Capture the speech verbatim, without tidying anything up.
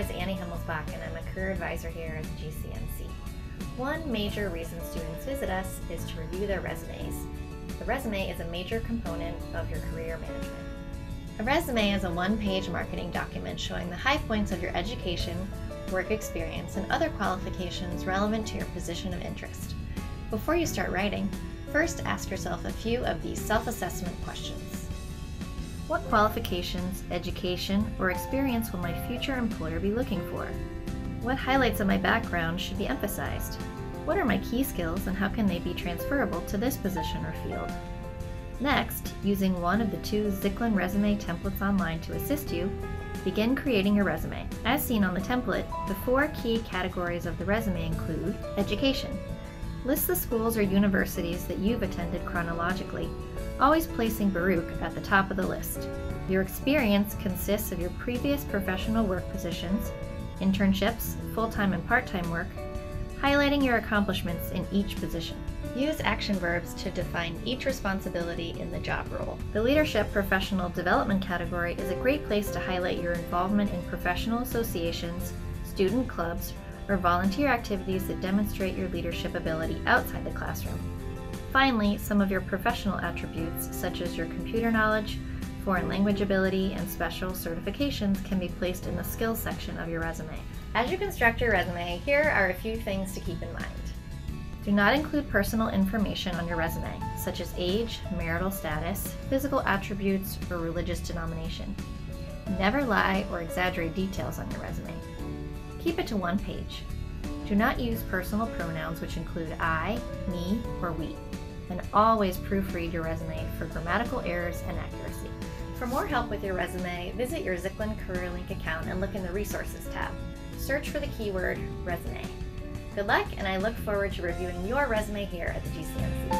is Annie Himmelsbach, and I'm a career advisor here at the G C N C. One major reason students visit us is to review their resumes. The resume is a major component of your career management. A resume is a one-page marketing document showing the high points of your education, work experience, and other qualifications relevant to your position of interest. Before you start writing, first ask yourself a few of these self-assessment questions. What qualifications, education, or experience will my future employer be looking for? What highlights of my background should be emphasized? What are my key skills and how can they be transferable to this position or field? Next, using one of the two Zicklin resume templates online to assist you, begin creating your resume. As seen on the template, the four key categories of the resume include education. List the schools or universities that you've attended chronologically, always placing Baruch at the top of the list. Your experience consists of your previous professional work positions, internships, full-time and part-time work, highlighting your accomplishments in each position. Use action verbs to define each responsibility in the job role. The Leadership Professional Development category is a great place to highlight your involvement in professional associations, student clubs, or volunteer activities that demonstrate your leadership ability outside the classroom. Finally, some of your professional attributes, such as your computer knowledge, foreign language ability, and special certifications can be placed in the skills section of your resume. As you construct your resume, here are a few things to keep in mind. Do not include personal information on your resume, such as age, marital status, physical attributes, or religious denomination. Never lie or exaggerate details on your resume. Keep it to one page. Do not use personal pronouns which include I, me, or we, and always proofread your resume for grammatical errors and accuracy. For more help with your resume, visit your Zicklin CareerLink account and look in the Resources tab. Search for the keyword resume. Good luck, and I look forward to reviewing your resume here at the G C M C.